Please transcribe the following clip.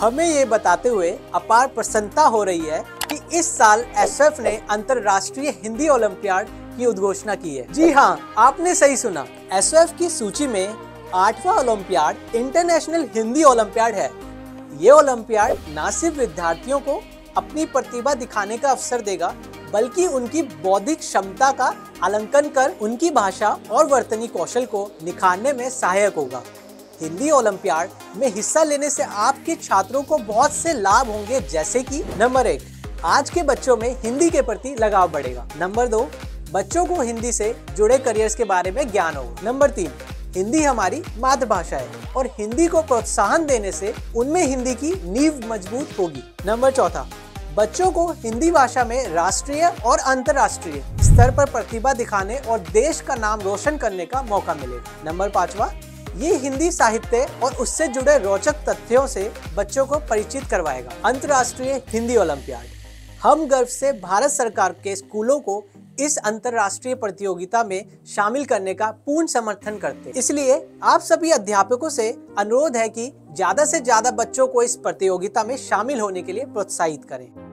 हमें ये बताते हुए अपार प्रसन्नता हो रही है कि इस साल एसओएफ ने अंतर्राष्ट्रीय हिंदी ओलंपियाड की उद्घोषणा की है। जी हाँ, आपने सही सुना, एसओएफ की सूची में 8वां ओलंपियाड इंटरनेशनल हिंदी ओलंपियाड है। ये ओलंपियाड न सिर्फ विद्यार्थियों को अपनी प्रतिभा दिखाने का अवसर देगा, बल्कि उनकी बौद्धिक क्षमता का आलंकन कर उनकी भाषा और वर्तनी कौशल को निखारने में सहायक होगा। हिंदी ओलंपियाड में हिस्सा लेने से आपके छात्रों को बहुत से लाभ होंगे, जैसे कि नंबर 1, आज के बच्चों में हिंदी के प्रति लगाव बढ़ेगा। नंबर 2, बच्चों को हिंदी से जुड़े करियर्स के बारे में ज्ञान होगा। नंबर 3, हिंदी हमारी मातृभाषा है और हिंदी को प्रोत्साहन देने से उनमें हिंदी की नींव मजबूत होगी। नंबर 4, बच्चों को हिंदी भाषा में राष्ट्रीय और अंतर्राष्ट्रीय स्तर पर प्रतिभा दिखाने और देश का नाम रोशन करने का मौका मिलेगा। नंबर 5वां, ये हिंदी साहित्य और उससे जुड़े रोचक तथ्यों से बच्चों को परिचित करवाएगा। अंतर्राष्ट्रीय हिंदी ओलंपियाड, हम गर्व से भारत सरकार के स्कूलों को इस अंतर्राष्ट्रीय प्रतियोगिता में शामिल करने का पूर्ण समर्थन करते हैं। इसलिए आप सभी अध्यापकों से अनुरोध है कि ज्यादा से ज्यादा बच्चों को इस प्रतियोगिता में शामिल होने के लिए प्रोत्साहित करें।